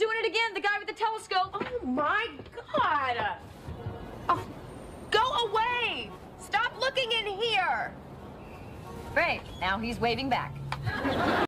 doing it again, the guy with the telescope. Oh, my God. Oh, go away. Stop looking in here. Great. Now he's waving back.